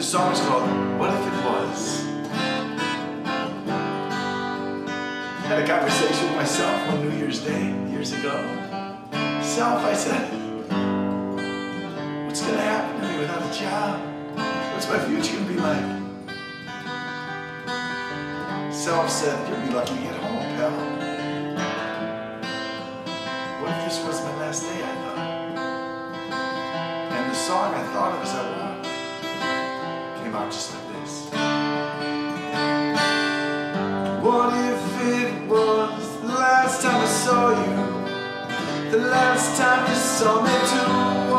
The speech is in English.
The song is called What If It Was. I had a conversation with myself on New Year's Day years ago. Self, I said, what's going to happen to me without a job? What's my future going to be like? Self said, you'll be lucky to get home, pal. What if this was my last day, I thought. And the song I thought of as I walked out just like this. What if it was the last time I saw you, the last time you saw me too?